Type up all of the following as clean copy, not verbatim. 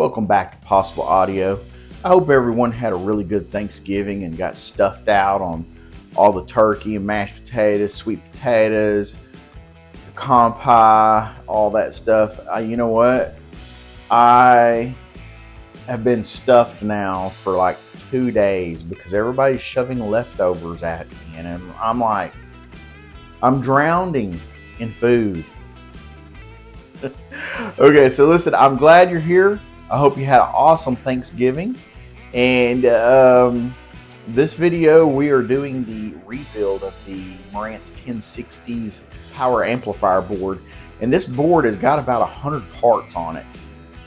Welcome back to Possible Audio. I hope everyone had a really good Thanksgiving and got stuffed out on all the turkey and mashed potatoes, sweet potatoes, pecan pie, all that stuff. You know what? I have been stuffed now for like 2 days because everybody's shoving leftovers at me, and I'm like, I'm drowning in food. Okay, so listen, I'm glad you're here. I hope you had an awesome Thanksgiving. And this video, we are doing the rebuild of the Marantz 1060's power amplifier board. And this board has got about 100 parts on it.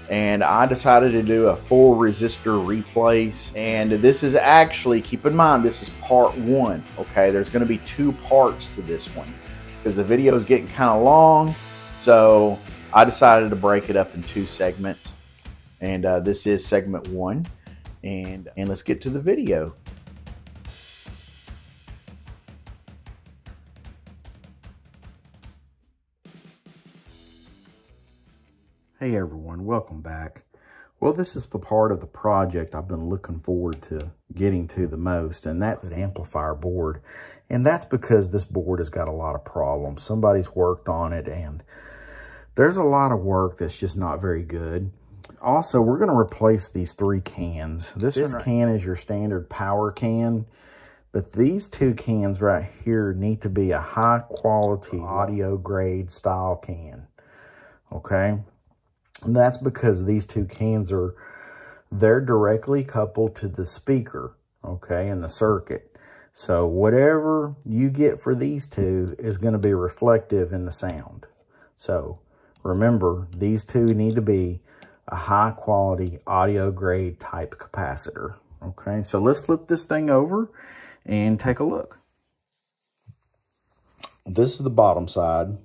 And I decided to do a full resistor replace. And this is actually, keep in mind, this is part one. Okay, there's gonna be 2 parts to this one because the video is getting kind of long. So I decided to break it up in 2 segments. And this is segment one. And let's get to the video. Hey everyone, welcome back. Well, this is the part of the project I've been looking forward to getting to the most, and that's the amplifier board. And that's because this board has got a lot of problems. Somebody's worked on it, and there's a lot of work that's just not very good. Also, we're going to replace these 3 cans. This can is your standard power can, but these 2 cans right here need to be a high-quality audio-grade style can, okay? And that's because these 2 cans are, they're directly coupled to the speaker, okay, and the circuit. So whatever you get for these 2 is going to be reflective in the sound. So remember, these 2 need to be a high quality audio grade type capacitor. Okay, so let's flip this thing over and take a look. This is the bottom side,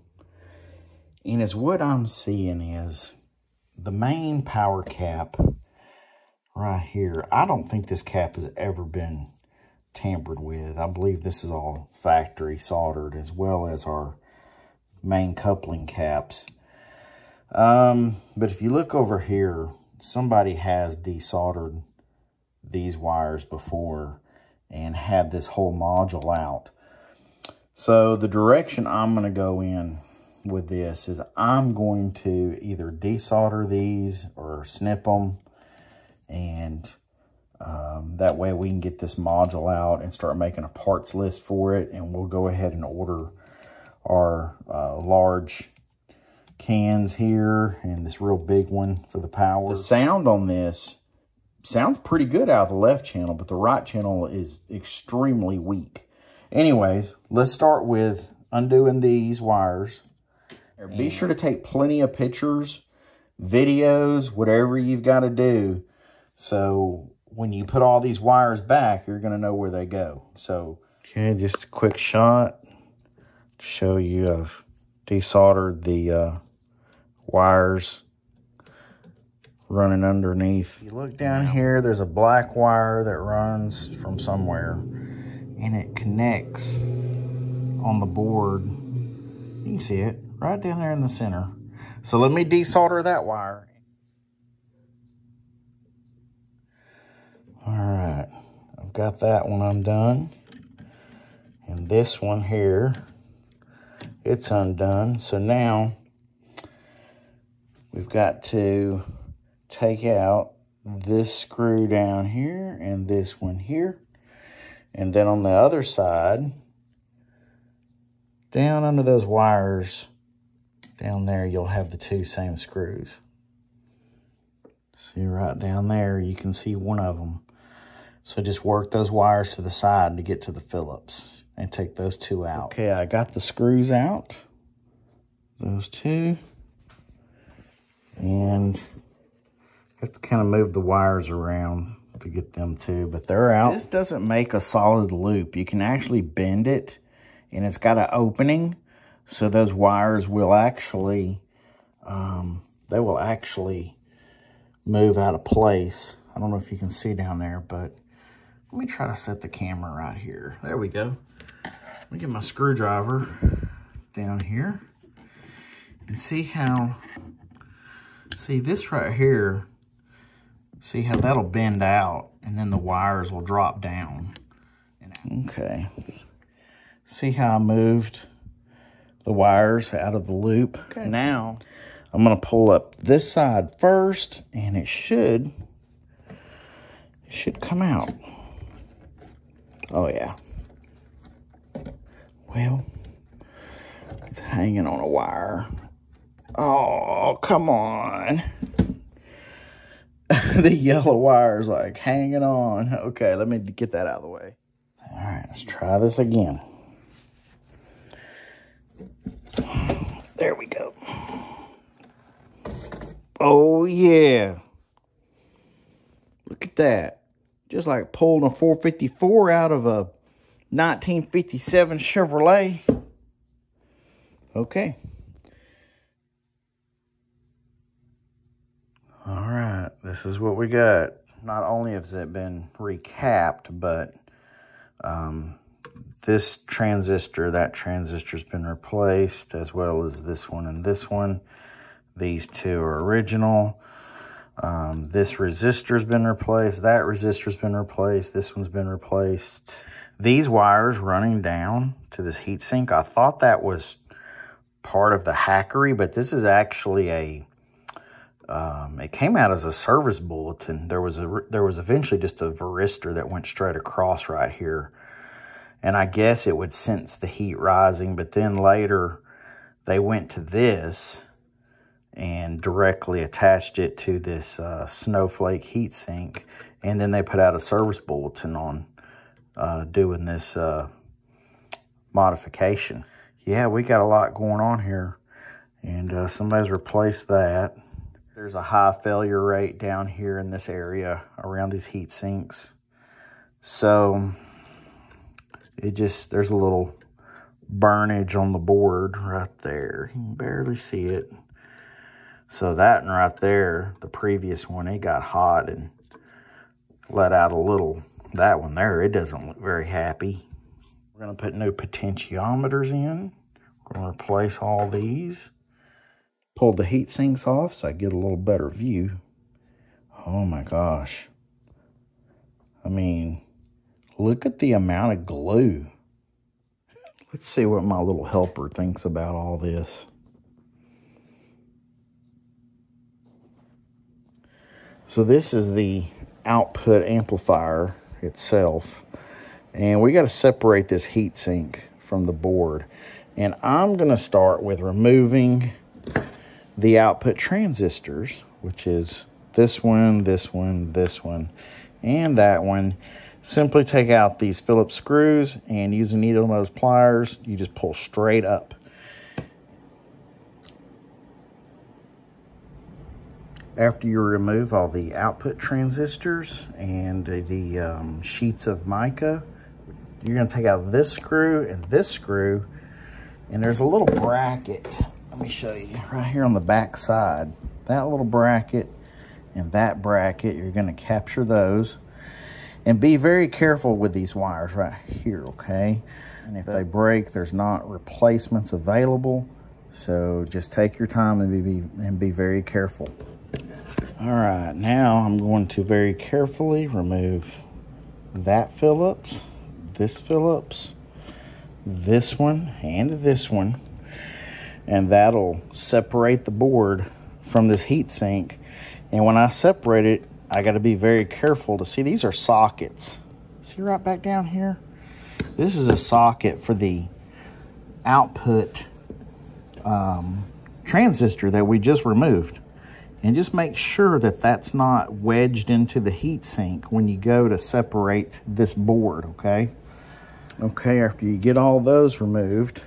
and it's what I'm seeing is the main power cap right here. I don't think this cap has ever been tampered with. I believe this is all factory soldered, as well as our main coupling caps. But if you look over here, somebody has desoldered these wires before and had this whole module out. So the direction I'm going to go in with this is I'm going to either desolder these or snip them, and that way we can get this module out and start making a parts list for it, and we'll go ahead and order our large cans here and this real big one for the power. The sound on this sounds pretty good out of the left channel, but the right channel is extremely weak. Anyways, let's start with undoing these wires. Be sure to take plenty of pictures, videos, whatever you've got to do, so when you put all these wires back, you're going to know where they go. So okay, just a quick shot to show you I've desoldered the wires running underneath. You look down here, there's a black wire that runs from somewhere, and it connects on the board. You can see it right down there in the center. So let me desolder that wire. All right, I've got that one undone, and this one here, it's undone. So now we've got to take out this screw down here and this one here. And then on the other side, down under those wires, down there, you'll have the 2 same screws. See right down there, you can see one of them. So just work those wires to the side to get to the Phillips and take those 2 out. Okay, I got the screws out, those 2. And have to kind of move the wires around to get them too, but they're out. This doesn't make a solid loop. You can actually bend it, and it's got an opening, so those wires will actually, they will actually move out of place. I don't know if you can see down there, but let me try to set the camera right here. There we go. Let me get my screwdriver down here and see how, see this right here See how that'll bend out, and then the wires will drop down. Okay. See how I moved the wires out of the loop? Okay. Now, I'm going to pull up this side first, and it should come out. Oh, yeah. Well, it's hanging on a wire. Oh, come on. The yellow wire is like hanging on. Okay, let me get that out of the way. All right, let's try this again. There we go. Oh, yeah. Look at that. Just like pulling a 454 out of a 1957 Chevrolet. Okay. All right, this is what we got. Not only has it been recapped, but this transistor, that transistor's been replaced, as well as this one and this one. These two are original. This resistor's been replaced. That resistor's been replaced. This one's been replaced. These wires running down to this heatsink, I thought that was part of the hackery, but this is actually a... it came out as a service bulletin. There was eventually just a varistor that went straight across right here. And I guess it would sense the heat rising, but then later they went to this and directly attached it to this snowflake heat sink. And then they put out a service bulletin on doing this modification. Yeah, we got a lot going on here. And somebody's replaced that. There's a high failure rate down here in this area around these heat sinks. So there's a little burnage on the board right there. You can barely see it. So that one right there, the previous one, it got hot and let out a little. That one there, it doesn't look very happy. We're gonna put new potentiometers in. We're gonna replace all these. Pulled the heat sinks off so I get a little better view. Oh my gosh. I mean, look at the amount of glue. Let's see what my little helper thinks about all this. So this is the output amplifier itself. And we got to separate this heat sink from the board. And I'm going to start with removing the output transistors, which is this one, this one, this one, and that one. Simply take out these Phillips screws and use a needle nose pliers. You just pull straight up. After you remove all the output transistors and the sheets of mica, you're gonna take out this screw, and there's a little bracket. Let me show you right here on the back side. That little bracket and that bracket, you're going to capture those. And be very careful with these wires right here, okay? And if they break, there's not replacements available. So just take your time and be very careful. All right, now I'm going to very carefully remove that Phillips, this one, and this one. And that'll separate the board from this heat sink. And when I separate it, I gotta be very careful to see, these are sockets. See right back down here? This is a socket for the output transistor that we just removed. And just make sure that that's not wedged into the heat sink when you go to separate this board, okay? Okay, after you get all those removed,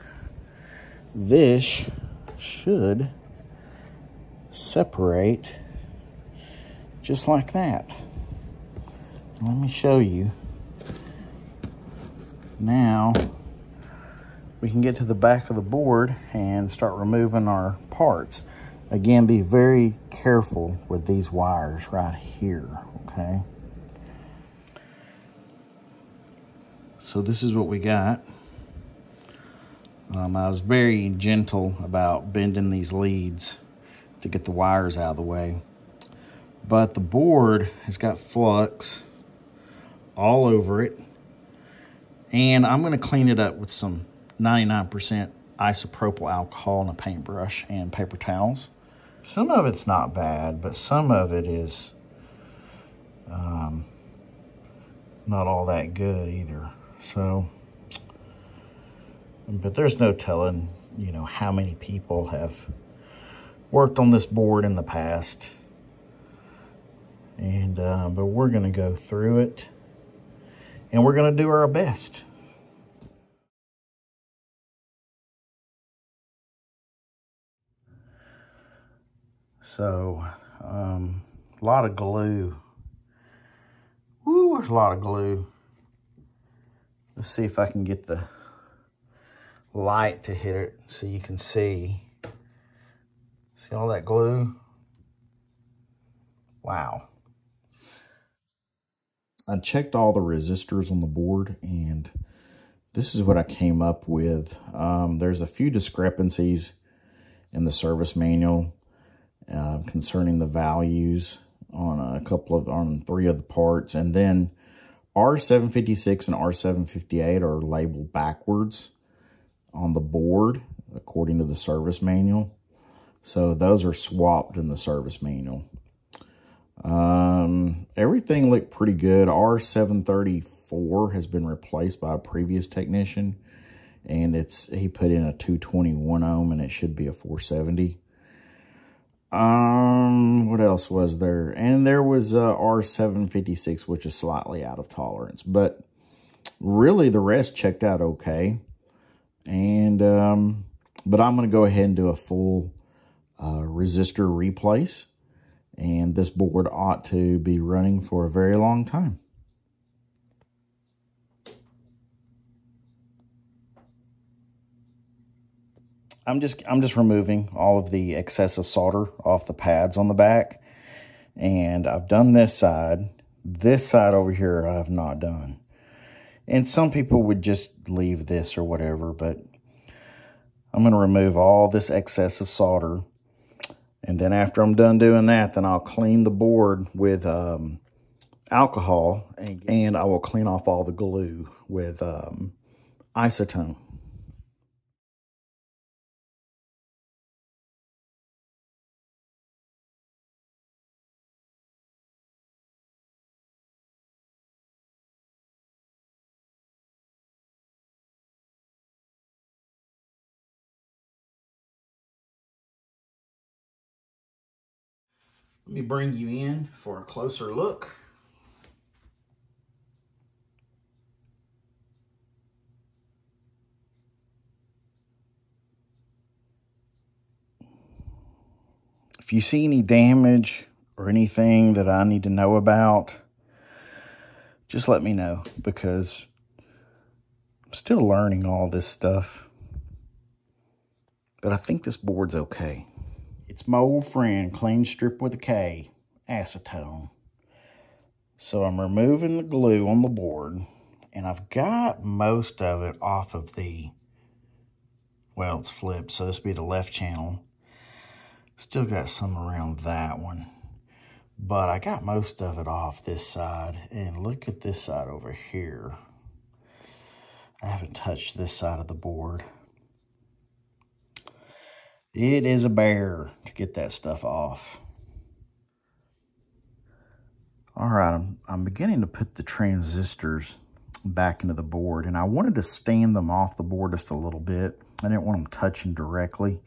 this should separate just like that. Let me show you. Now we can get to the back of the board and start removing our parts. Again, be very careful with these wires right here, okay? So this is what we got. I was very gentle about bending these leads to get the wires out of the way. but the board has got flux all over it. And I'm going to clean it up with some 99% isopropyl alcohol and a paintbrush and paper towels. Some of it's not bad, but some of it is not all that good either. So, but there's no telling, you know, how many people have worked on this board in the past. And, but we're going to go through it and we're going to do our best. So, a lot of glue. Woo, there's a lot of glue. Let's see if I can get the light to hit it so you can see. See all that glue? Wow. I checked all the resistors on the board, and this is what I came up with. There's a few discrepancies in the service manual concerning the values on three of the parts, and then R756 and R758 are labeled backwards on the board according to the service manual. So those are swapped in the service manual. Everything looked pretty good. R734 has been replaced by a previous technician, and he put in a 221 ohm, and it should be a 470. What else was there? And there was R756, which is slightly out of tolerance, but really the rest checked out okay. And but I'm going to go ahead and do a full resistor replace. And this board ought to be running for a very long time. I'm just removing all of the excessive solder off the pads on the back. And I've done this side. This side over here I have not done. And some people would just leave this or whatever, but I'm going to remove all this excessive solder. And then after I'm done doing that, then I'll clean the board with alcohol, and I will clean off all the glue with isotone. Let me bring you in for a closer look. If you see any damage or anything that I need to know about, just let me know, because I'm still learning all this stuff. But I think this board's okay. It's my old friend, clean strip with a K, acetone. So I'm removing the glue on the board, and I've got most of it off of the, well, it's flipped, so this would be the left channel. Still got some around that one, but I got most of it off this side, and look at this side over here. I haven't touched this side of the board. It is a bear to get that stuff off. All right, I'm beginning to put the transistors back into the board, and I wanted to stand them off the board just a little bit. I didn't want them touching directly.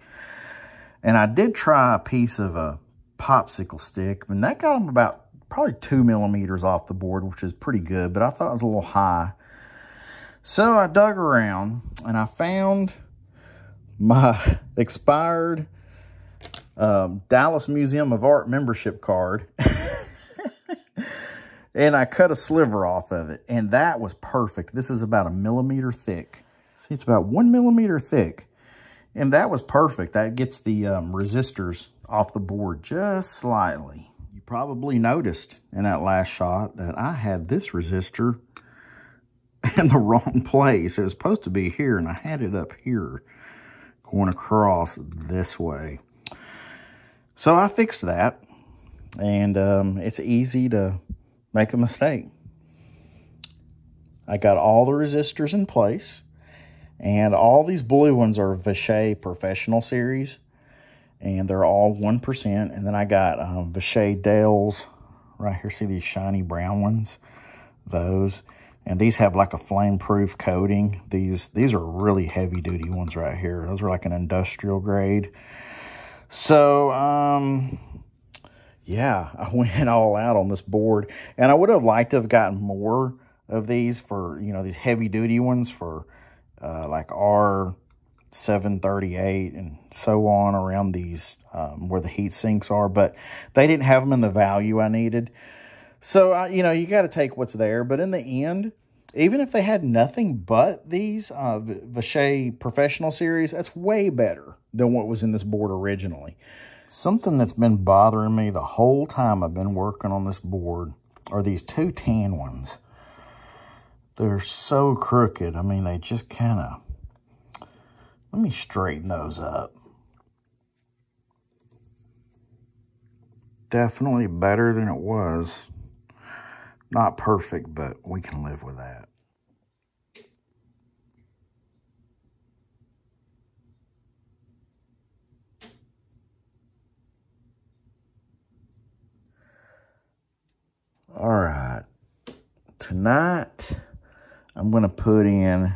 And I did try a piece of a popsicle stick, and that got them about probably 2 millimeters off the board, which is pretty good, but I thought it was a little high. So I dug around, and I found my expired Dallas Museum of Art membership card. And I cut a sliver off of it, and that was perfect. This is about 1 millimeter thick. See, it's about 1 millimeter thick, and that was perfect. That gets the resistors off the board just slightly. You probably noticed in that last shot that I had this resistor in the wrong place. It was supposed to be here, and I had it up here, going across this way. So I fixed that, and it's easy to make a mistake. I got all the resistors in place, and all these blue ones are Vishay Professional Series, and they're all 1%. And then I got Vishay Dales right here. See these shiny brown ones? Those. And these have like a flame-proof coating. These are really heavy-duty ones right here. Those are like an industrial grade. So, yeah, I went all out on this board. And I would have liked to have gotten more of these for, you know, these heavy-duty ones for like R738 and so on around these where the heat sinks are. But they didn't have them in the value I needed. So, you know, you got to take what's there. But in the end, even if they had nothing but these Vishay Professional Series, that's way better than what was in this board originally. Something that's been bothering me the whole time I've been working on this board are these two tan ones. They're so crooked. I mean, they just kind of... Let me straighten those up. Definitely better than it was. Not perfect, but we can live with that. All right. Tonight, I'm going to put in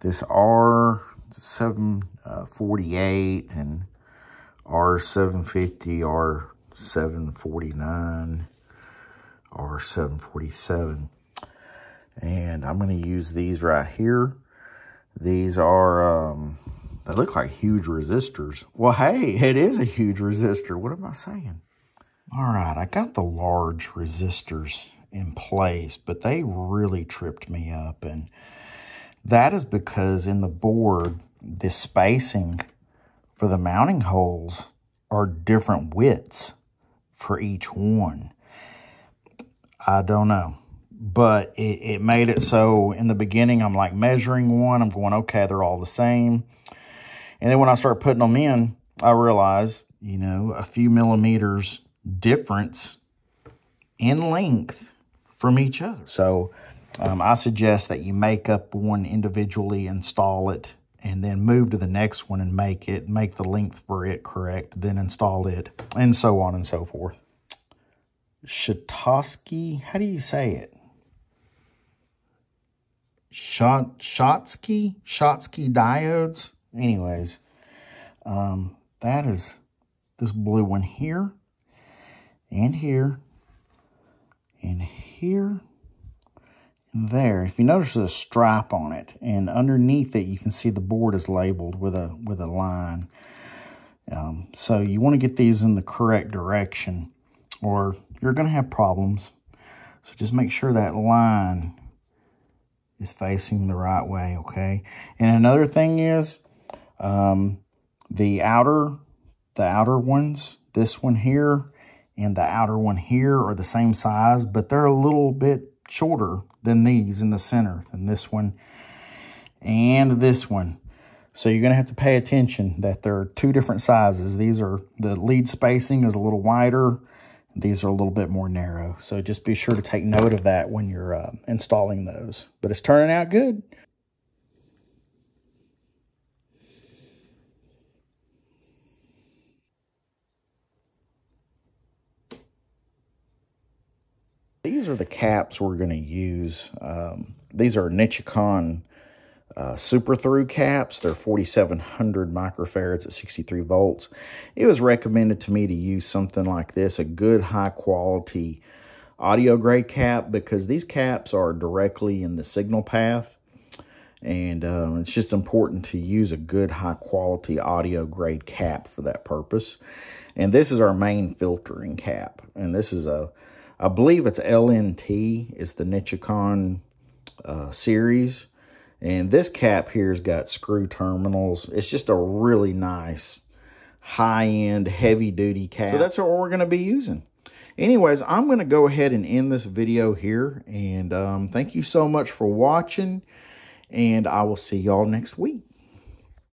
this R748 and R750, R749. R747, and I'm going to use these right here. These are they look like huge resistors. Well, hey, it is a huge resistor. What am I saying? All right, I got the large resistors in place, but they really tripped me up, and that is because in the board the spacing for the mounting holes are different widths for each one. I don't know, but it made it so in the beginning, I'm like measuring one. I'm going, okay, they're all the same. And then when I start putting them in, I realize, you know, a few millimeters difference in length from each other. So I suggest that you make up one individually, install it, and then move to the next one and make the length for it correct, then install it, and so on and so forth. Schottky, how do you say it? Schottky diodes. Anyways, that is this blue one here, and here, and here, and there. If you notice, there's a stripe on it, and underneath it, you can see the board is labeled with a line. So you want to get these in the correct direction, or you're going to have problems. So just make sure that line is facing the right way, okay? And another thing is the outer ones, this one here and the outer one here are the same size, but they're a little bit shorter than these in the center, than this one and this one. So you're going to have to pay attention that there are two different sizes. These are, the lead spacing is a little wider. These are a little bit more narrow, so just be sure to take note of that when you're installing those. But it's turning out good. These are the caps we're going to use. These are Nichicon super through caps. They're 4,700 microfarads at 63 volts. It was recommended to me to use something like this, a good high quality audio grade cap, because these caps are directly in the signal path. And it's just important to use a good high quality audio grade cap for that purpose. And this is our main filtering cap. And this is I believe it's LNT, it's the Nichicon series. And this cap here's got screw terminals. It's just a really nice, high-end, heavy-duty cap. So that's what we're going to be using. Anyways, I'm going to go ahead and end this video here. And thank you so much for watching. And I will see y'all next week.